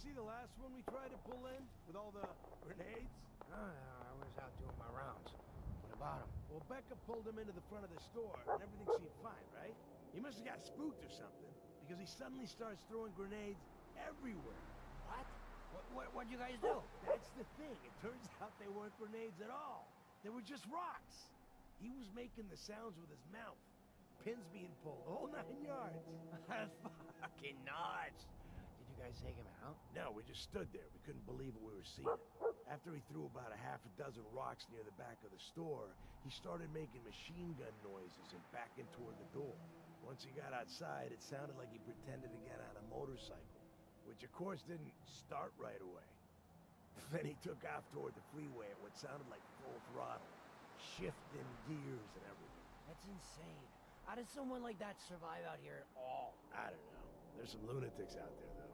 see the last one we tried to pull in? With all the grenades? I was out doing my rounds. What about him? Well, Becca pulled him into the front of the store, and everything seemed fine, right? He must have got spooked or something, because he suddenly starts throwing grenades everywhere. What? What'd you guys do? That's the thing. It turns out they weren't grenades at all. They were just rocks. He was making the sounds with his mouth. Pins being pulled, the whole 9 yards. Fucking nuts. Did you guys take him out? No, we just stood there. We couldn't believe what we were seeing. After he threw about a half a dozen rocks near the back of the store, he started making machine gun noises and backing toward the door. Once he got outside, it sounded like he pretended to get on a motorcycle, which of course didn't start right away. Then he took off toward the freeway at what sounded like full throttle, shifting gears and everything. That's insane. How does someone like that survive out here at all? I don't know. There's some lunatics out there, though.